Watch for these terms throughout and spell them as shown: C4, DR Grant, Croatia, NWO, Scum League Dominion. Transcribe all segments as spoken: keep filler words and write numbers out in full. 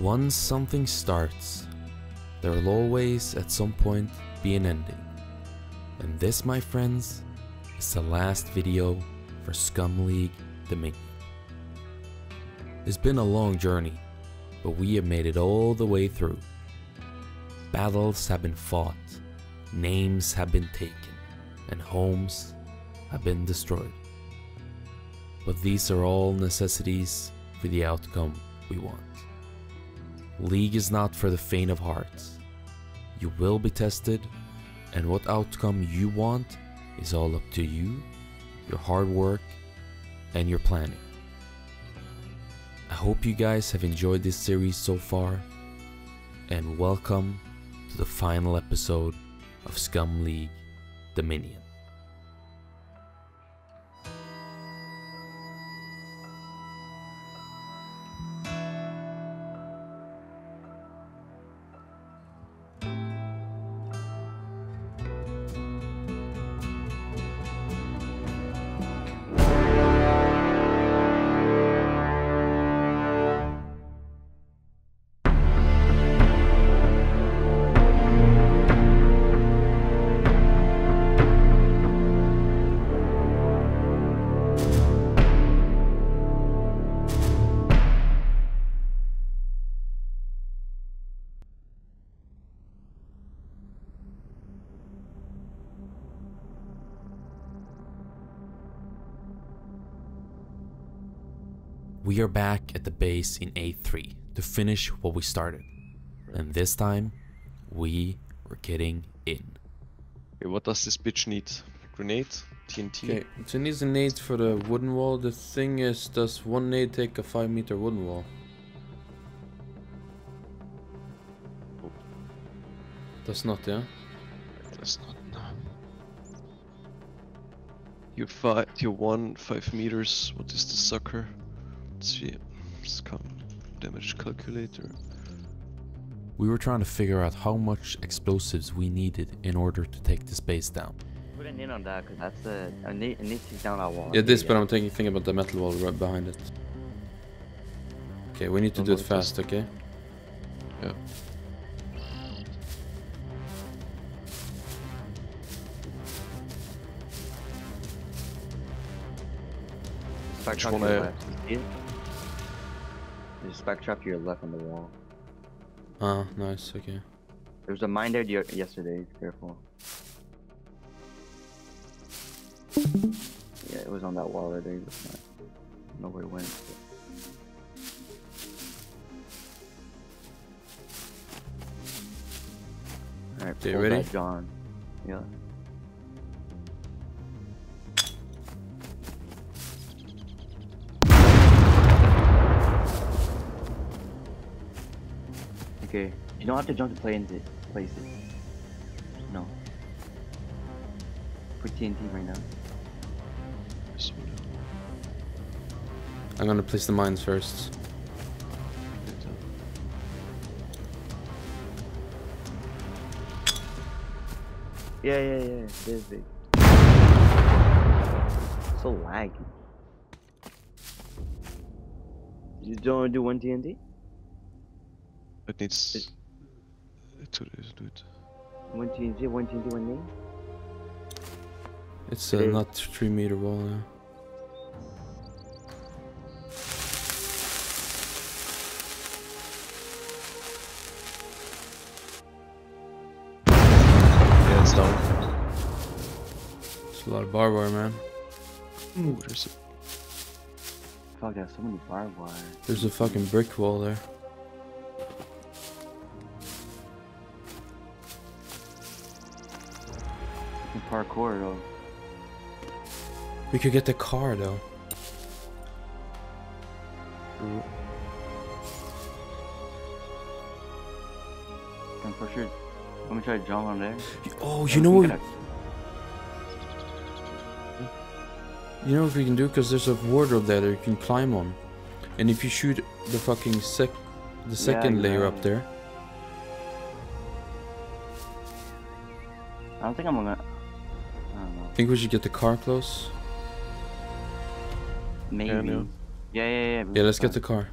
Once something starts, there will always at some point be an ending. And this, my friends, is the last video for Scum League Dominion. It's been a long journey, but we have made it all the way through. Battles have been fought, names have been taken, and homes have been destroyed. But these are all necessities for the outcome we want. League is not for the faint of heart. You will be tested, and what outcome you want is all up to you, your hard work, and your planning. I hope you guys have enjoyed this series so far, and welcome to the final episode of Scum League Dominion. We are back at the base in A three to finish what we started, and this time we were getting in. Okay, what does this bitch need? Grenade? T N T? Okay, it needs a nade for the wooden wall. The thing is, does one nade take a five meter wooden wall? Oh. Does not, yeah? Does not, no. You five, you one, five meters. What is this sucker? See, Scum damage calculator. We were trying to figure out how much explosives we needed in order to take this base down. Put a nade on that, because that's a, a nade, a nade takes down our wall. Yeah, this, but I'm thinking, thinking about the metal wall right behind it. Okay, we need to do it fast, okay? Yeah. Back trap your left. Just back trap your left on the wall. Ah, oh, nice, okay. There was a mine there yesterday, careful. Yeah, it was on that wall right there. Nobody went. Alright, pull that, John. Yeah. Okay. You don't have to jump to play into place it. No. Put T N T right now. I'm gonna place the mines first. Yeah, yeah, yeah. There's big. So laggy. You don't wanna do one T N T? It needs it, to do it. One T N T, one T N T, one name? It's uh, it not three meter wall now. Yeah, it's down. It's a lot of barbed wire, man. Ooh, there's a... Fuck, there's so many barbed wire. There's a fucking brick wall there. Parkour though. We could get the car though. Ooh. I'm for sure. Let me try to jump on there. Oh, you know what? Gonna... You know what we can do? Because there's a wardrobe there that you can climb on, and if you shoot the fucking sec, the second yeah, layer know. up there. I don't think I'm gonna. I think we should get the car close. Maybe. Yeah, yeah, yeah. Yeah, yeah, let's get the car.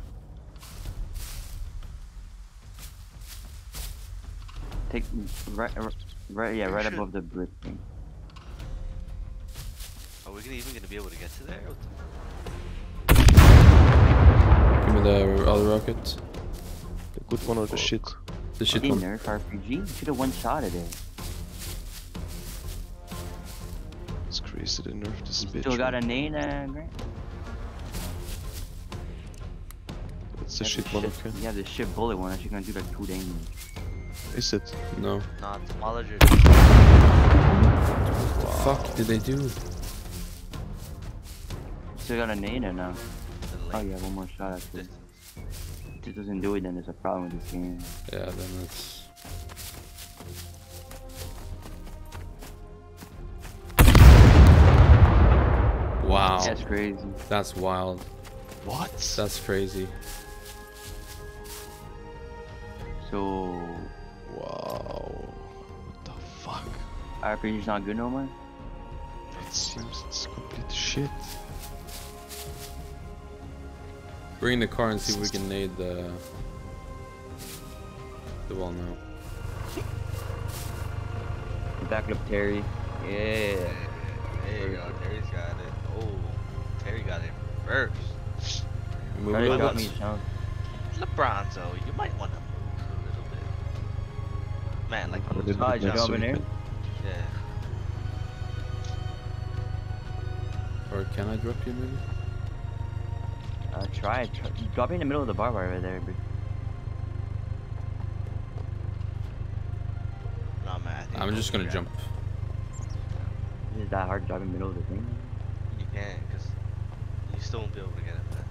Take right, right, yeah, right above the brick thing. Are we gonna even gonna be able to get to there? Give me the other rocket. The good one or the shit? The shit one. Nerf R P G? You should have one-shotted it. It's crazy to nerf this bitch. Still got a nade, uh, Grant? It's the shit one, okay? Yeah, the shit bullet one. Actually gonna do like two damage. Is it? No. Not Mologer. What the fuck did they do? Still got a nade or no? Oh yeah, one more shot actually. If it doesn't do it, then there's a problem with this game. Yeah, then it's... Wow. That's crazy. That's wild. What? That's crazy. So... Wow. What the fuck? R P G's not good no more? It seems it's complete shit. Bring the car and see if we can nade the the wall now. Back up Terry. Yeah. There you go. Terry's got it. Oh, Terry got it first. Move it got me, Sean. LeBronzo, you might want to move a little bit. Man, like a little bit. Jump in there. Yeah. Or can I drop you maybe? Uh, try, try. Drop me in the middle of the bar bar right there, bro. Nah, man, I'm just gonna jump. Is it that hard to drop in the middle of the thing? You can, because you still won't be able to get it, man.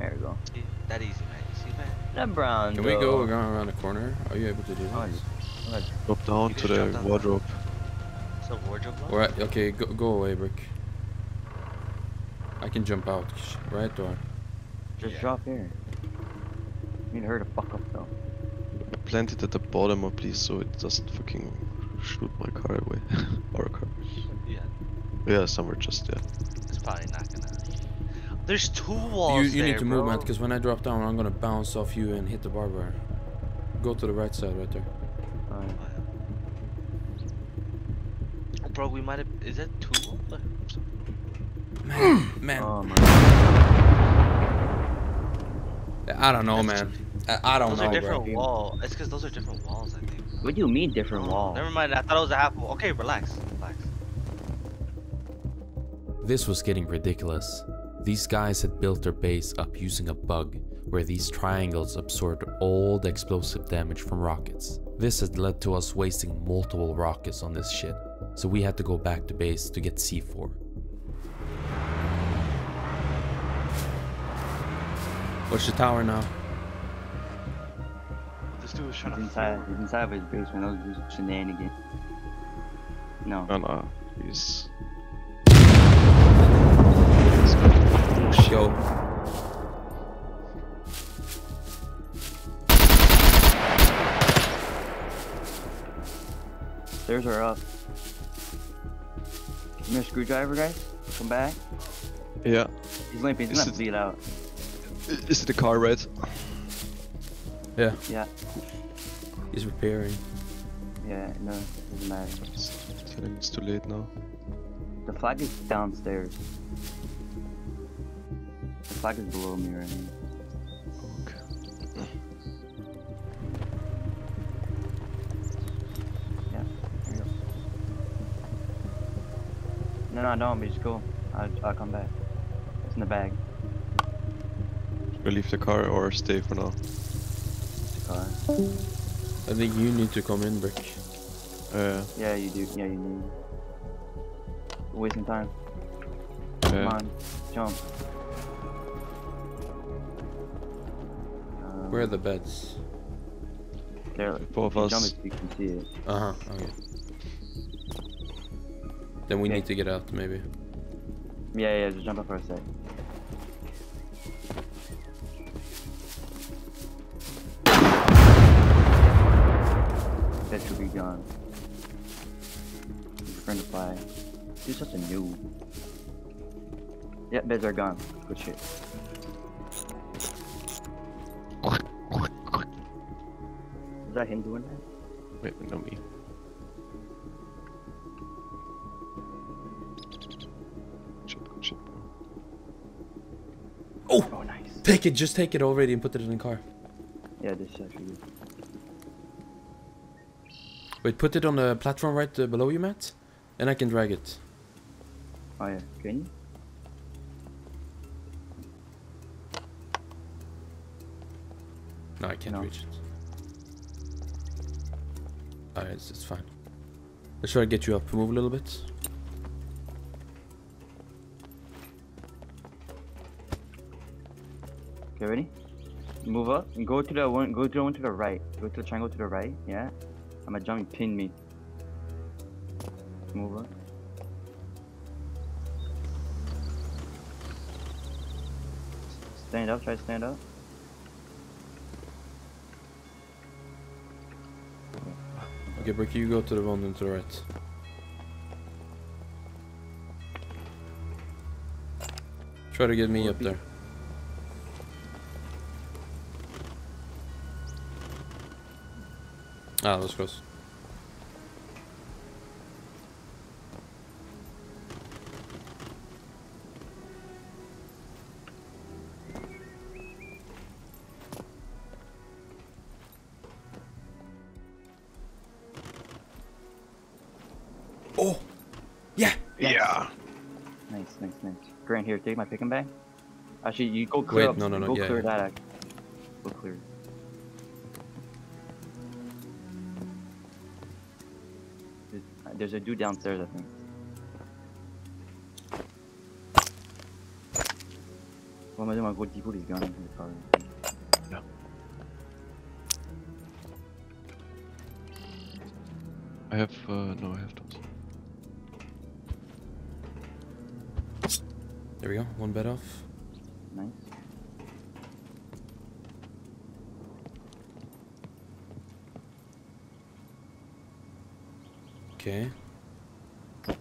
There we go. See, that easy, man. You see, man? LeBron, can we go around the corner? Are you able to do this? Oh, just, drop down to the down wardrobe. It's a wardrobe lock? Alright, okay, go, go away, Brick. I can jump out, right door. Just yeah. Drop here. I need her to fuck up though. Plant it at the bottom of please so it doesn't fucking shoot my car away. Or a car. Yeah. Yeah, somewhere just there. Yeah. It's probably not gonna. There's two walls. You, you there, need to bro. move, man, because when I drop down, I'm gonna bounce off you and hit the bar bar. Go to the right side right there. Alright. Oh, yeah. Bro, we might have. Is that two? Man. Man. Oh, my God. I don't know, man. I, I don't those know, Those are different bro. wall. It's because those are different walls, I think. What do you mean different walls? Never mind. I thought it was a half wall. Okay, relax. Relax. This was getting ridiculous. These guys had built their base up using a bug, where these triangles absorbed all the explosive damage from rockets. This had led to us wasting multiple rockets on this shit, so we had to go back to base to get C four. Watch the tower now. This dude was trying he's to inside, he's inside of his basement. That was just shenanigans. No. No, no. He's... Yo. Stairs are up. Give me a screwdriver, guys. Come back. Yeah. He's limping. He's not bleed out. Is it the car red? Yeah. Yeah. He's repairing. Yeah, no, it doesn't matter. It's too late now. The flag is downstairs. The flag is below me right now. Okay. Yeah, there you go. No, no, don't, but just go. I'll, I'll come back. It's in the bag. We leave the car or stay for now? Car. I think you need to come in, Brick. Uh, yeah, you do. Yeah, you need. Wasting time. Uh, come on, jump. Um, Where are the beds? There. Both of us. You can see it. Uh huh. Okay. Then we yeah. need to get out, maybe. Yeah, yeah. Just jump up for a sec. That should be gone. Friend of fire. Dude, such a noob. Yeah, beds are gone. Good shit. Is that him doing that? Wait, no me. Oh! Oh, nice. Take it, just take it already and put it in the car. Yeah, this is actually good. Wait, put it on the platform right uh, below you, Matt, and I can drag it. Oh yeah, can you? No, I can't no. reach it. Alright, it's, it's fine. Let's try to get you up. Move a little bit. Okay, ready? Move up and go to the one. Go to the one to the right. Go to the triangle to the right. Yeah. I'm gonna jump and pin me. Move up. Stand up, try to stand up. Okay, Brick, you go to the one and to the right. Try to get me up there. Ah, that was close. Oh! Yeah! Yes. Yeah! Nice, nice, nice. Grant, here, take my pick and bag. Actually, you go clear Wait, up. no, no, no. Go yeah, clear yeah. that act. Go clear. There's a dude downstairs, I think. What am I doing? I go deep with his gun into the car. No. I have, uh, no, I have those. There we go, one bed off. Nice. Okay. Oh.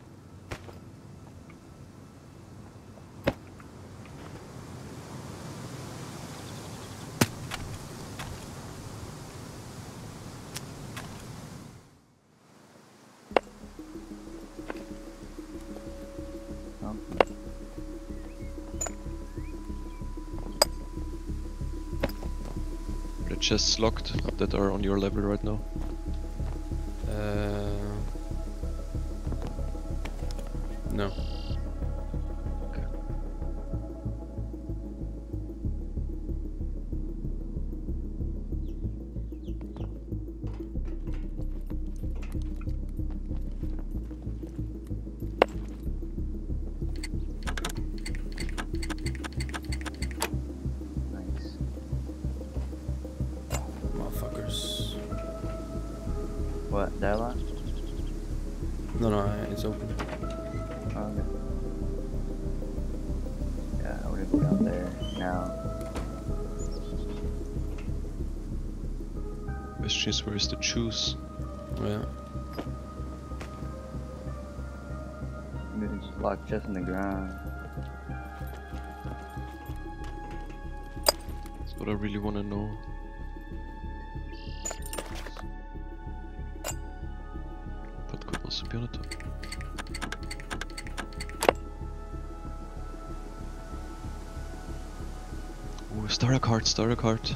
The chests locked that are on your level right now. Uh. No. Okay. Nice. Motherfuckers. What, that lot? No, no, it's open. Yeah, I would have been out there now. Question is, where is the juice? Oh, yeah. Maybe just lock chest in the ground. That's what I really want to know. But could also be on the top. Start a cart, start a cart.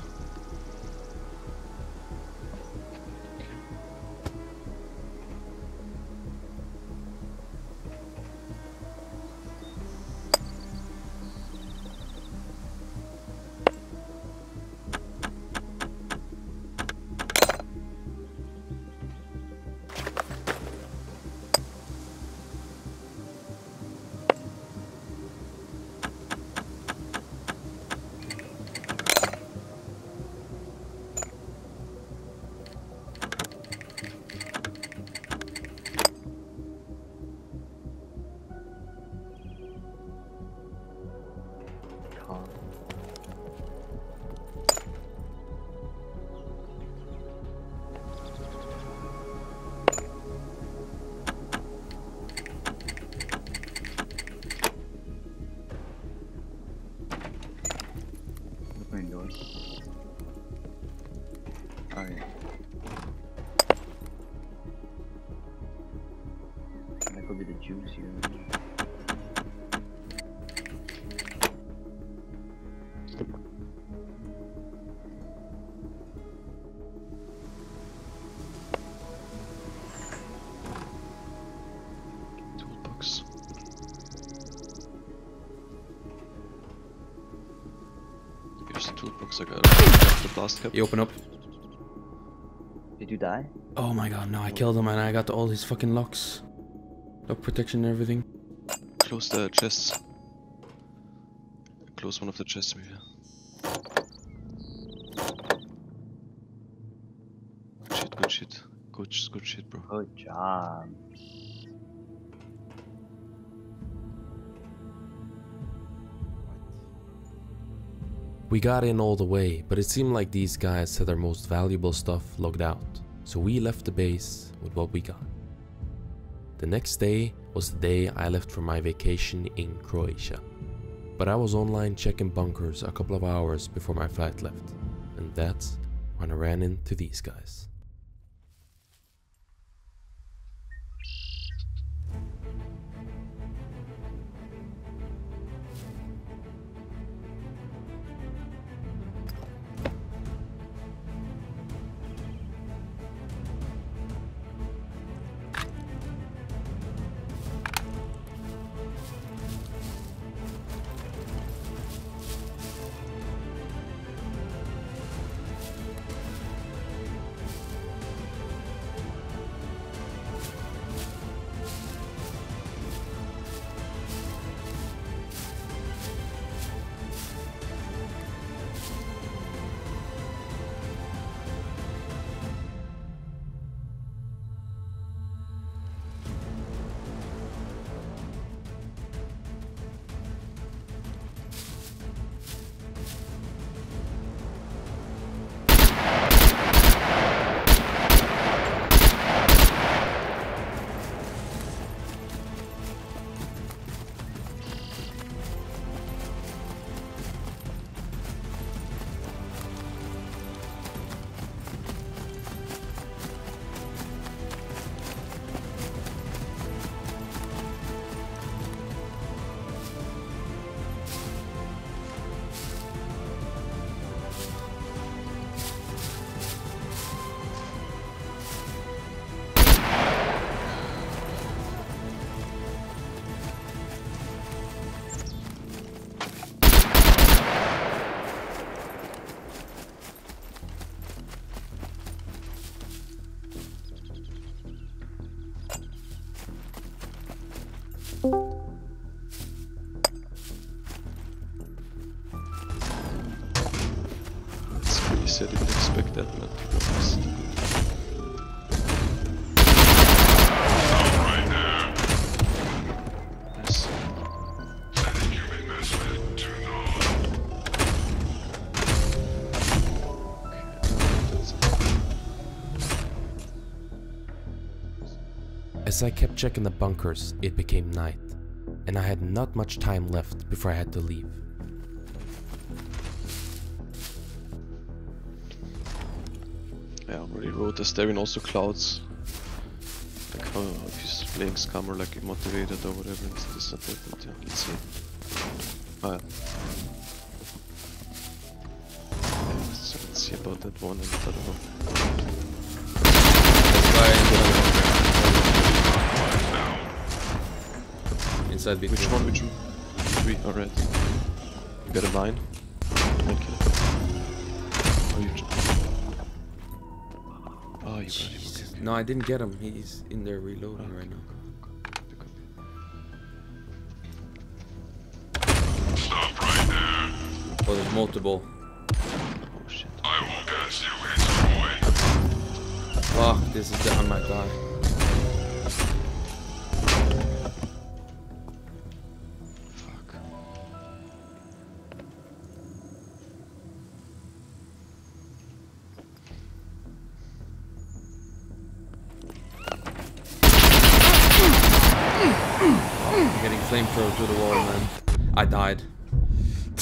probably the Jews here. Toolbox. Here's the toolbox. I got the blast cap. You open up. Did you die? Oh my god, no, I killed him and I got all his fucking locks. Lock protection and everything. Close the chests. Close one of the chests maybe. Good shit, good shit. Good, good shit, bro. Good job. We got in all the way, but it seemed like these guys had their most valuable stuff logged out, so we left the base with what we got. The next day was the day I left for my vacation in Croatia, but I was online checking bunkers a couple of hours before my flight left, and that's when I ran into these guys. I didn't expect that man to go past. Nice. I think you made this man turn on. As I kept checking the bunkers, it became night, and I had not much time left before I had to leave. Yeah, I already wrote this. There in also clouds. Like how oh, if he's playing Scum or like motivated or whatever, it's this and that, but yeah, let's see. Ah, yeah. Yeah, so let's see about that one and the other one. Inside between. Which one? Which one? Three, alright. You got a mine? Thank you. No, I didn't get him. He's in there reloading okay. Right now. Stop right there. Oh, there's multiple. Oh shit. I will gas you into the way. Fuck, this is the on my guy. Flamethrower through the wall, man. I died.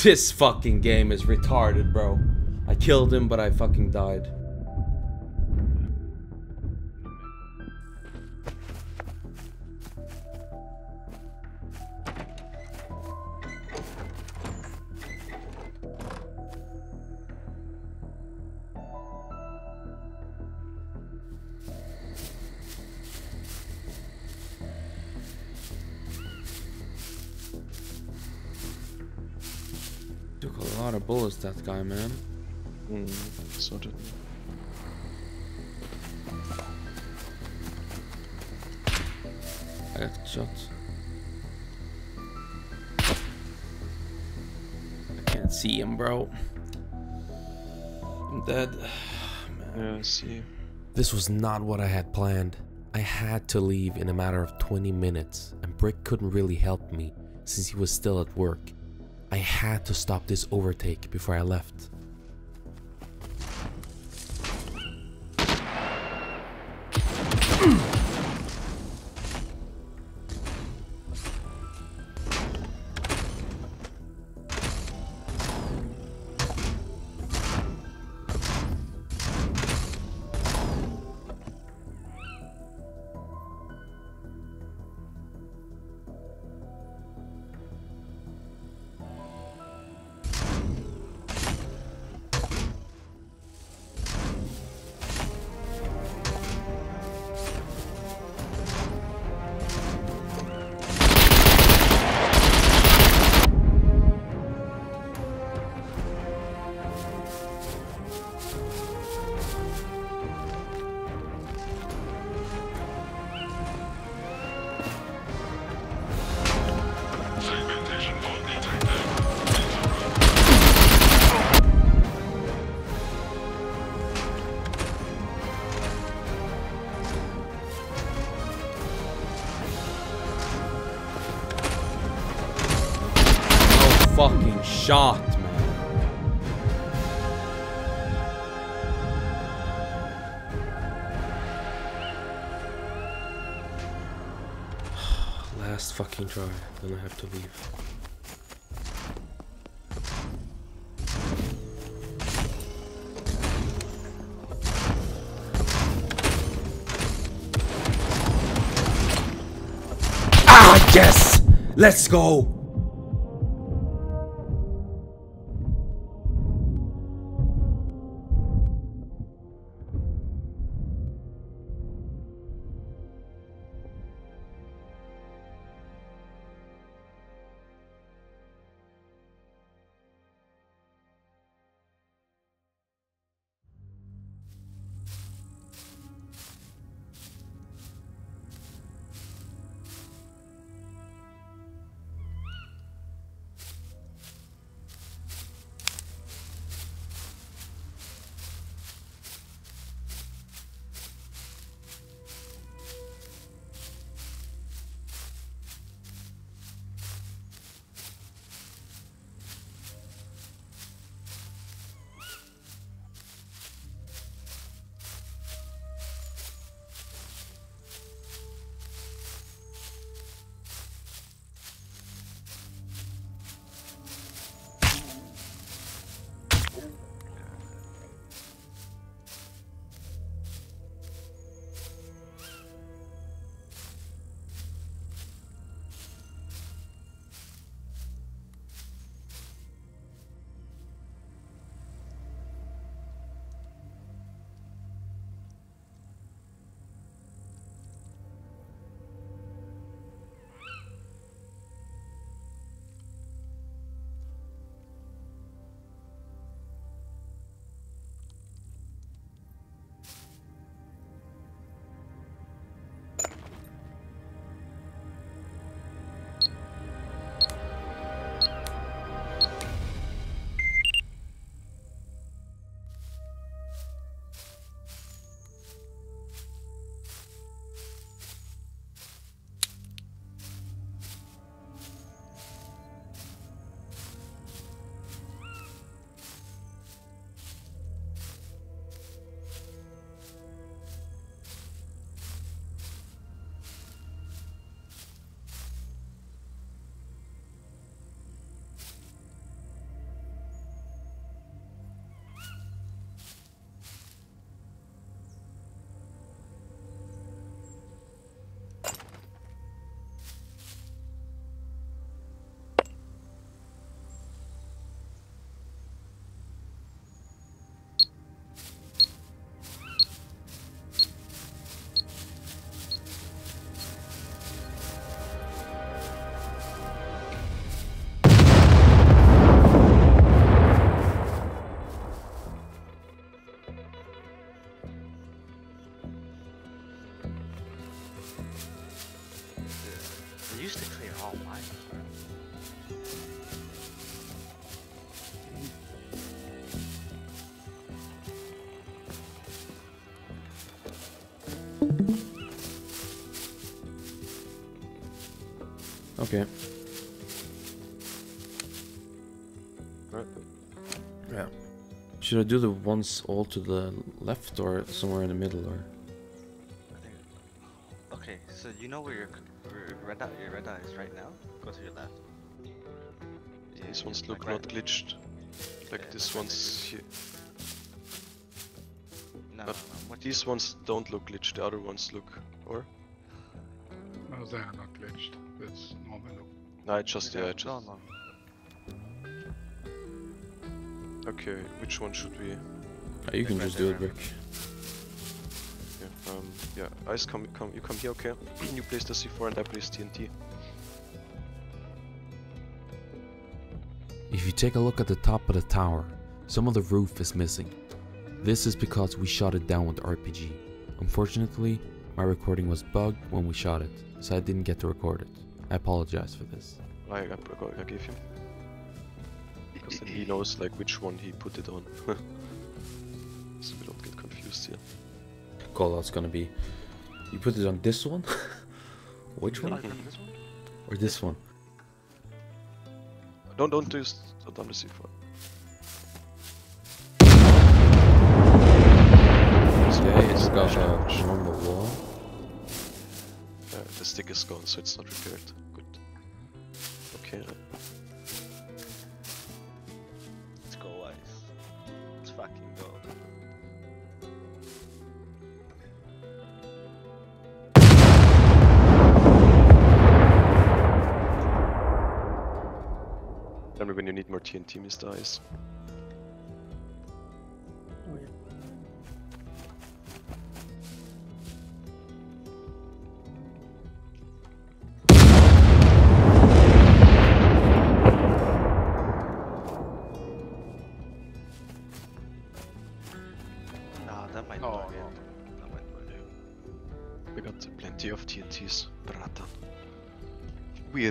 This fucking game is retarded, bro. I killed him, but I fucking died. took a lot of bullets, that guy, man. Mm, so did. I got shot. I can't see him, bro. I'm dead. Man. Yeah, I see. This was not what I had planned. I had to leave in a matter of twenty minutes, and Brick couldn't really help me since he was still at work. I had to stop this overtake before I left. Fucking shot, man. Last fucking try, then I have to leave. Ah, yes! Let's go! used to clear all mine. Okay. Right. Yeah. Should I do the ones all to the left or somewhere in the middle, or? I think, okay, so you know where your, where red dot, your red dot is right now? Go to your left. Yeah, this one's look like not right glitched. Like yeah, this one's here. No, but no, these ones don't look glitched, the other ones look, or? No, they are not glitched. It's normal. No, it's just, yeah, yeah, it's just... No, no. Okay, which one should we... Ah, you can just do it, Rick. Yeah, um, yeah, Ice, come, come, you come here, okay? You place the C four and I place T N T. If you take a look at the top of the tower, some of the roof is missing. This is because we shot it down with the R P G. Unfortunately, my recording was bugged when we shot it, so I didn't get to record it. I apologize for this. I, I, I gave him. Because then he knows like which one he put it on. So we don't get confused here. Call out's gonna be, you put it on this one? Which one? Mm-hmm. This one? Or this one? Don't, don't do it on the C four. Okay, it's got a normal wall. Uh, the stick is gone, so it's not repaired. Good. Okay. Let's go, Ice. Let's fucking go. Tell me when you need more T N T, Mister Ice.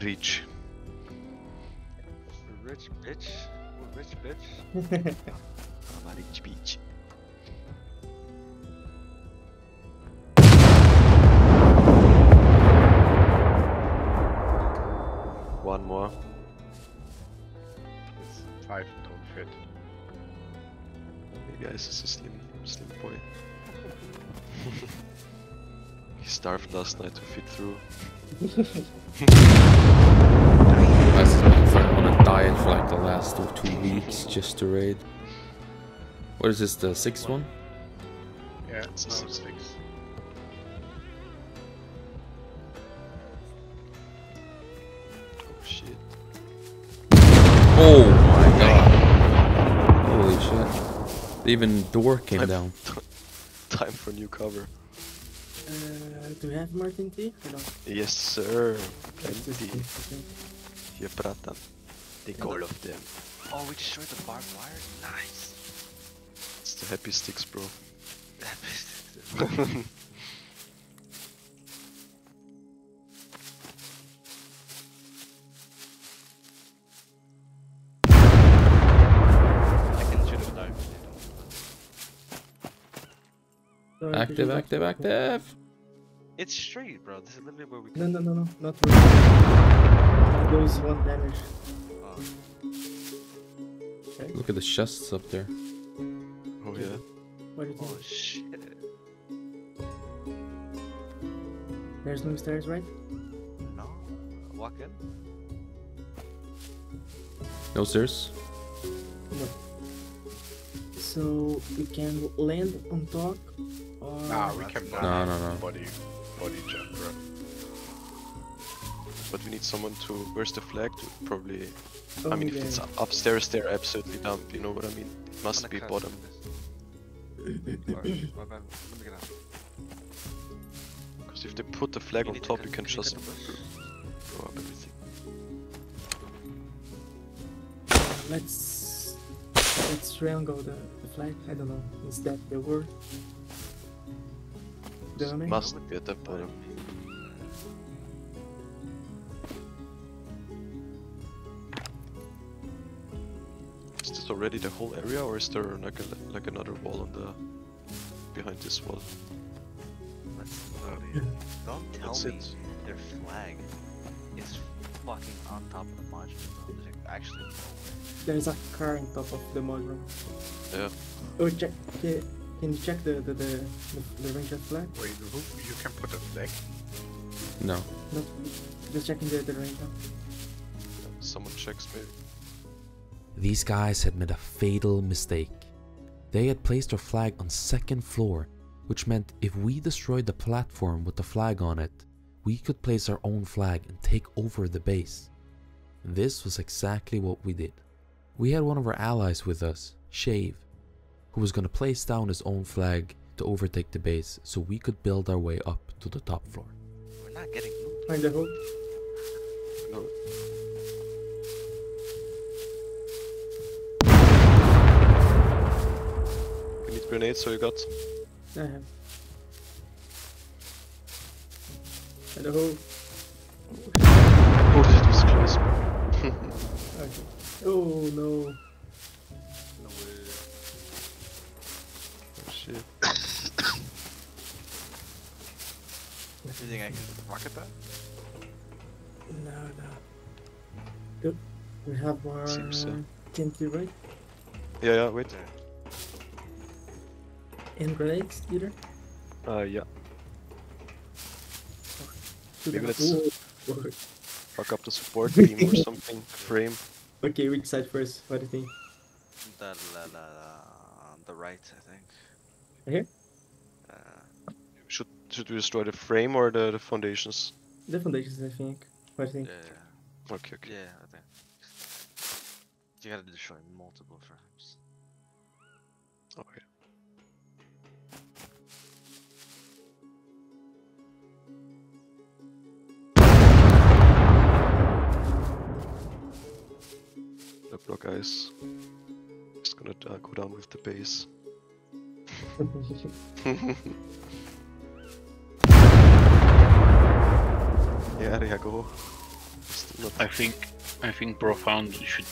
Rich. Rich bitch. We're rich bitch. I'm a rich bitch. One more. It's five top fit. Hey guys, this is a slim, slim boy. He starved last night to fit through. I've been on a diet for like the last of two weeks just to raid. What is this, the sixth one? Yeah, it's the sixth. Six. Oh shit. Oh my god. Holy shit. Even the door came time down. Time for new cover. Uh, do we have more T N T? No? Yes, sir. Plenty. Here, Pratan. Take all of them. Oh, we destroyed the barbed wire? Nice. It's the happy sticks, bro. The happy sticks. Active, active, active! It's straight, bro. This is literally where we go. No, no, no, no. Not really. It goes one damage. Oh. Okay. Look at the chests up there. Oh, yeah. What did you do? Oh, shit. There's no stairs, right? No. Walk in. No stairs? No. So we can land on top. Nah, we can no, no, no. Body, body jump, bro. But we need someone to. Where's the flag? To probably. Oh, I mean, yeah. If it's upstairs, they're absolutely dumb. You know what I mean? It must be bottom. Because if they put the flag on top, you can just blow up everything. Let's let's triangle the, the flag. I don't know. Is that the word? Must be at the bottom. closed already the whole area, or is there like a, like another wall on the behind this wall? Let's load it. Don't tell That's me it. Their flag is fucking on top of the module. There's like actually nowhere. There's a car on top of the module. Yeah. Oh, check. Okay. Can you check the the the, the ranger flag? Wait, you can put a flag? No. Not, just checking the the ranger. Someone checks me. These guys had made a fatal mistake. They had placed their flag on second floor, which meant if we destroyed the platform with the flag on it, we could place our own flag and take over the base. And this was exactly what we did. We had one of our allies with us, Shave, who was going to place down his own flag to overtake the base so we could build our way up to the top floor. We're not getting moved. Find the hook. No. You need grenades, so you got. I have. Find the hook. Oh, that was close. Okay. Oh no. Shit. You think I can rocket that? No, no. Good. We have our T N T, right? Yeah, yeah, wait. And grenades, either? Uh, yeah. Maybe let's Ooh. fuck up the support beam or something, frame. Okay, which side first? What do you think? The, la, la, la, on the right, I think. Here? Uh, should should we destroy the frame or the, the foundations? The foundations, I think. What do you think? Yeah. Okay, okay. Yeah, I think. You gotta destroy multiple frames. Okay. The block guys. Just gonna uh, go down with the base. Yeah, there you go. I think I think Profound should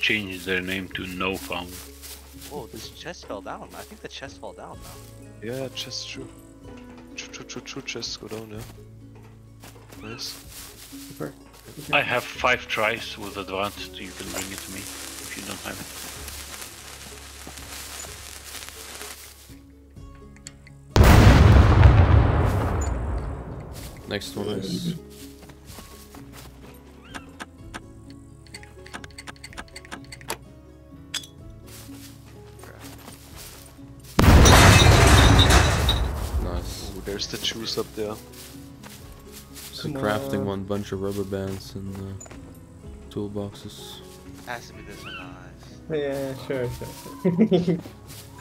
change their name to No Found. Whoa, this chest fell down. I think the chest fell down now. Yeah, chest true. True, true, true, true. Chests go down, yeah. Nice. Super. Okay. I have five tries with advanced. You can bring it to me if you don't have it. Next one is. Nice. Ooh, there's the juice up there. It's a crafting one, bunch of rubber bands and uh, toolboxes. Has to be this one, nice. Yeah, sure, sure, sure.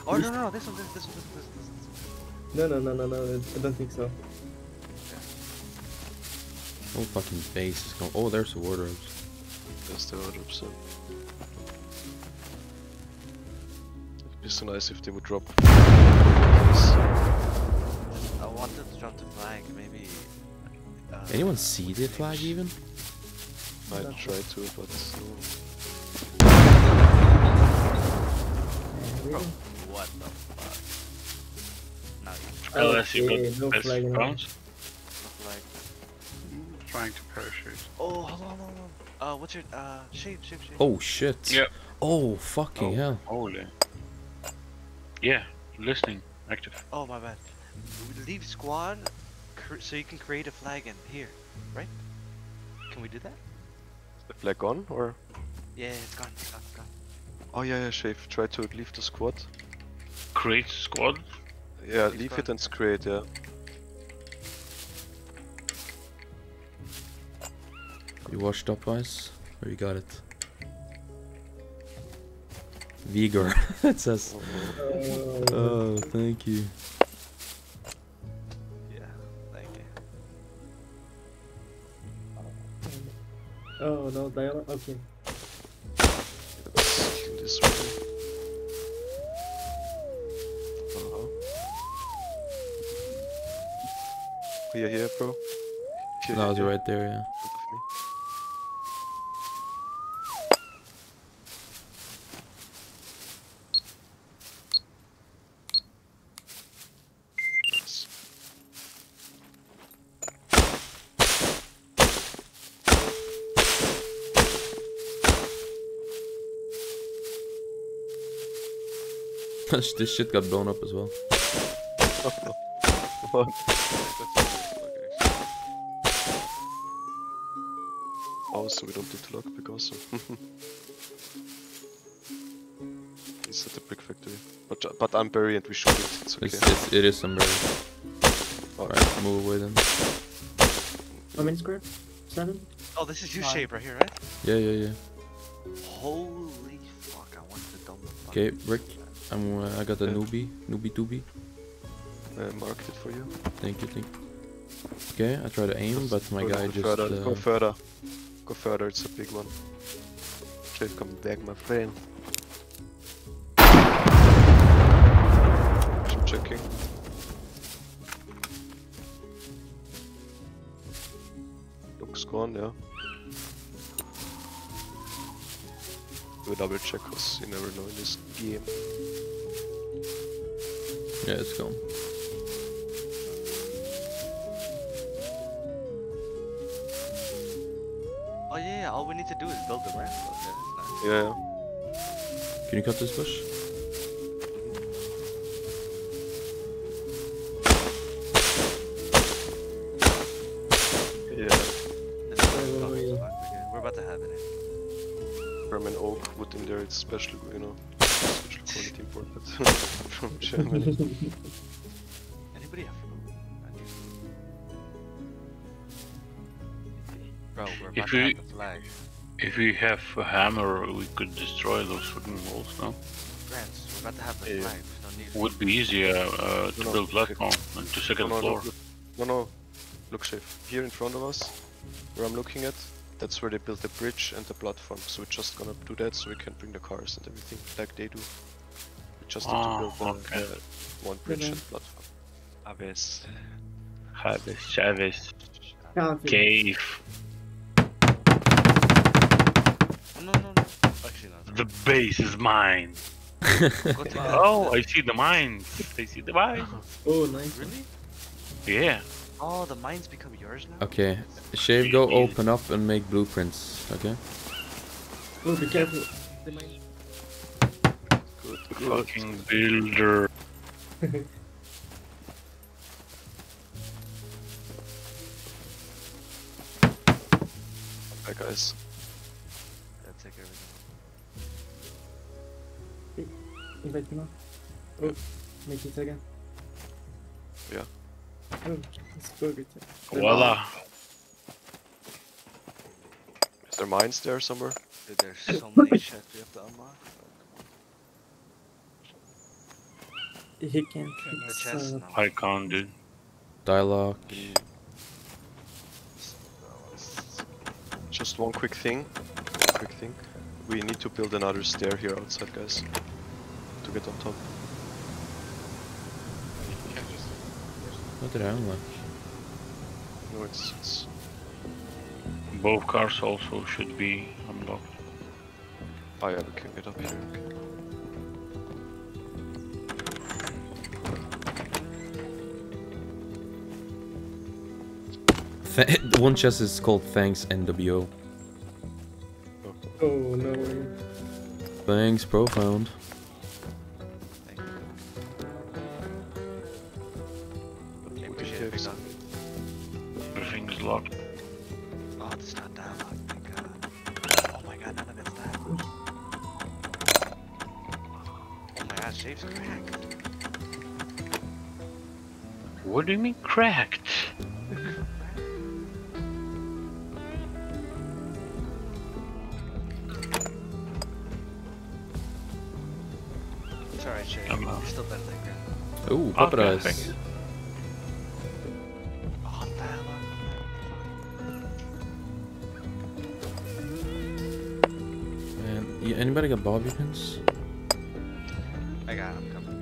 Oh no, no, no, this one, this, this, this, this, this. No, no, no, no, no, I don't think so. Oh fucking base is going. Oh, there's the wardrobes. There's the wardrobes. So. It'd be so nice if they would drop. I wanted to drop the flag, maybe. Uh, Anyone see the flag even? I tried to, but still. Oh, what the fuck? No, unless you got best pounds. Trying to parachute. Oh, hold on, hold on. Uh, what's your uh shape, shape, shape? Oh shit. Yeah. Oh fucking oh, hell. Holy. Yeah, listening, active. Oh my bad. Leave squad, so you can create a flag in here, right? Can we do that? Is the flag gone or? Yeah, it's gone. It's gone. It's gone. Oh yeah, yeah, shape. Try to leave the squad. Create squad. Yeah, leave, leave it and create. Yeah. You washed up, guys? Or you got it? Vigor, it says. Oh. Oh, thank you. Yeah, thank you. Oh, no, dialogue? Okay. This way. Uh-huh. Here, here, bro. Here, no, it's right there, yeah. This shit got blown up as well. What? Oh, so we don't need to lock because it's at the brick factory. But but I'm buried and we shoot it. It's okay. It's, it's, it is unburied. Alright, move away then. How many square? Seven? Oh, this is U-shape right here, right? Yeah, yeah, yeah. Holy fuck, I want to dump the fuck. Okay, Rick, I'm, uh, I got a yeah. newbie, newbie doobie. I marked it for you. Thank you, thank you. Okay, I try to aim, but my go guy just... Further. Uh, go further, go further, it's a big one. Shape, come back, my friend. I'm checking. Looks gone, yeah. Do a double check, because you never know in this game. Yeah, it's gone. Oh yeah, all we need to do is build the ramp up there. Nice. Yeah, yeah. Can you cut this bush? Yeah. Oh, yeah. We're about to have it. German oak wood in there, it's special, you know. Special quality imported from Germany. Anybody have food? Bro, we're about to have the flag. If we have a hammer, we could destroy those fucking walls, no? Grants, we're about to have the yeah. flag. There's no need. Would be easier uh, to no, build platform okay. and to second no, no, floor. No, no. no. Look, Shafe, here in front of us, where I'm looking at, that's where they built the bridge and the platform. So we're just gonna do that so we can bring the cars and everything like they do. We just need oh, to build one, okay. uh, one bridge yeah. and platform. Abyss. Abyss, Abyss. Cave. No, no, no. Actually, no. The base is mine. Oh, I see the mines. I see the mines. Oh, nice. Really? Yeah. Oh, the mines become yours now? Okay, Shave, go open up and make blueprints, okay? Oh, be careful. The mine. Good, good. Fucking builder. Alright, guys. Yeah, take everything. Invite them up. Oh, make it again. Yeah. Oh, it's buggered. Voila! Is there mines there somewhere? Dude, there's so many shit we have to unlock. He can't. Chest, uh, no. I can't, dude. Dialogue. Just one quick thing. One quick thing. We need to build another stair here outside, guys. To get on top. What did I unlock? No, it's, it's... Both cars also should be unlocked. Oh yeah, we can get up here. Th one chest is called Thanks N W O. Oh, no way. Thanks, Profound. Locked. Oh, it's not dialogue, thank god. Oh my god, none of it's dialogue. Oh my god, Shafe's cracked. What do you mean cracked? It's alright, Shafe. You're still better than that. Ooh, paparazzi. Okay, anybody got bobby pins? I got them coming.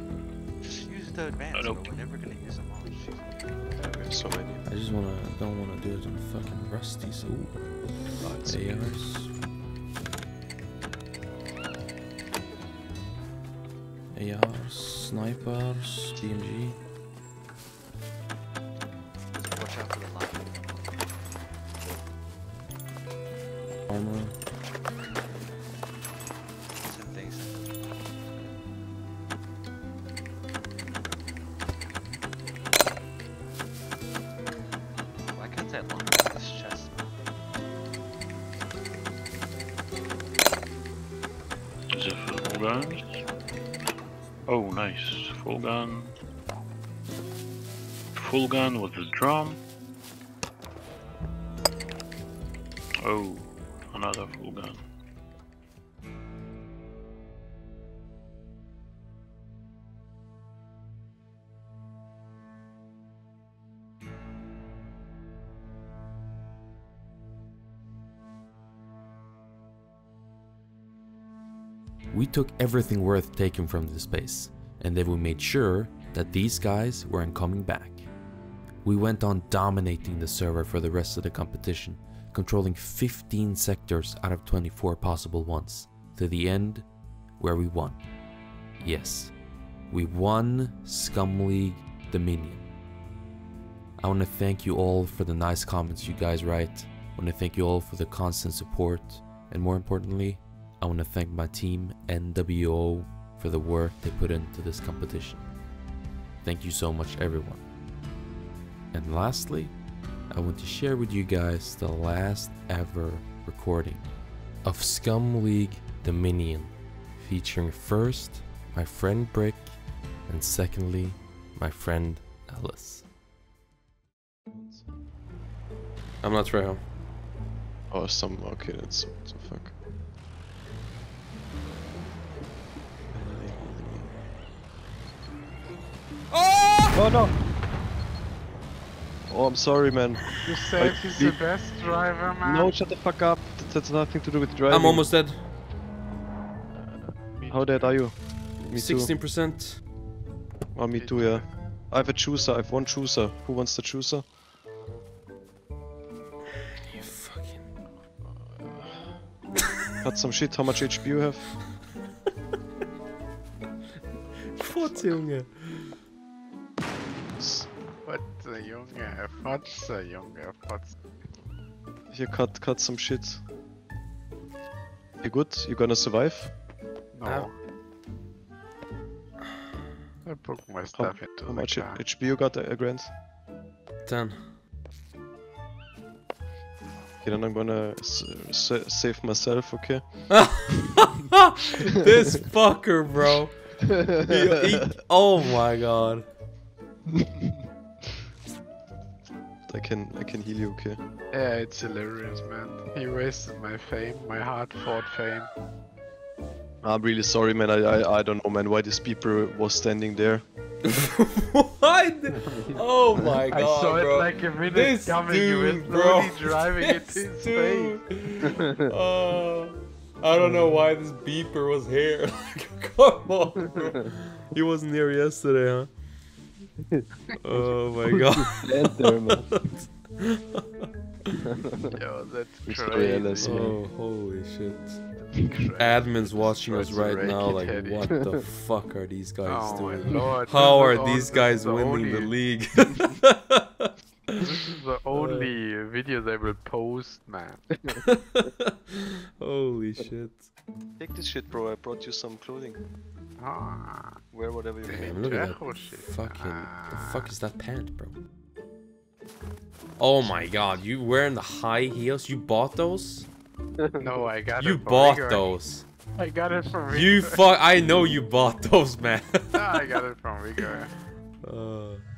Just use the advance, oh, no. but we're never gonna use them all. There's so many. I just wanna, don't wanna do it on fucking rusty, so. Ooh. Oh, it's A Rs. Good. A Rs, snipers, D M G. Just watch out for the line. Armor. guns. Oh, nice. Full gun. Full gun with the drum. Oh, another full gun. We took everything worth taking from this place, and then we made sure that these guys weren't coming back. We went on dominating the server for the rest of the competition, controlling fifteen sectors out of twenty-four possible ones, to the end where we won. Yes, we won Scum League Dominion. I want to thank you all for the nice comments you guys write. I want to thank you all for the constant support, and more importantly, I want to thank my team, N W O, for the work they put into this competition. Thank you so much, everyone. And lastly, I want to share with you guys the last ever recording of Scum League Dominion, featuring first my friend Brick and secondly my friend Alice. I'm not sure how. Oh, some okay, that's what the fuck. Oh no! Oh, I'm sorry, man. You said he's the best driver, man. No, shut the fuck up. That's, that's nothing to do with driving. I'm almost dead. Uh, How dead are you? Me sixteen percent. Too. Oh, me too, yeah. I have a chooser. I have one chooser. Who wants the chooser? You fucking... Cut some shit. How much H P you have? What, Junge? Fotze, Junge, Fotze, Junge, Fotze. Here, cut, cut some shit. You good? You gonna survive? No. I broke my stuff how, into how the much car. H P you got, uh, Grant? ten. Okay, then I'm gonna s s save myself, okay? This fucker, bro. he, he, oh my god. I can I can heal you, okay? Yeah, it's hilarious, man. He wasted my fame, my hard-fought fame. I'm really sorry, man. I I, I don't know, man. Why this people was standing there? What? Oh my god, I saw it bro. Like a minute this coming. Dude, he was really driving it in space. Oh, I don't know why this beeper was here. Come on, bro. He wasn't here yesterday, huh? Oh my god. Yo, that's crazy. Oh, holy shit. Admin's watching us right now like, what the fuck are these guys doing? How are these guys winning the league? This is the only uh, video they will post, man. Holy shit. Take this shit, bro. I brought you some clothing. Ah. Wear whatever you want. Look at that shit. Fucking... Ah. The fuck is that pant, bro? Oh my god, you wearing the high heels? You bought those? No, I got you it. You bought Rigor. Those. I got it from Rigor. You fuck... I know you bought those, man. No, I got it from Rigor. Uh...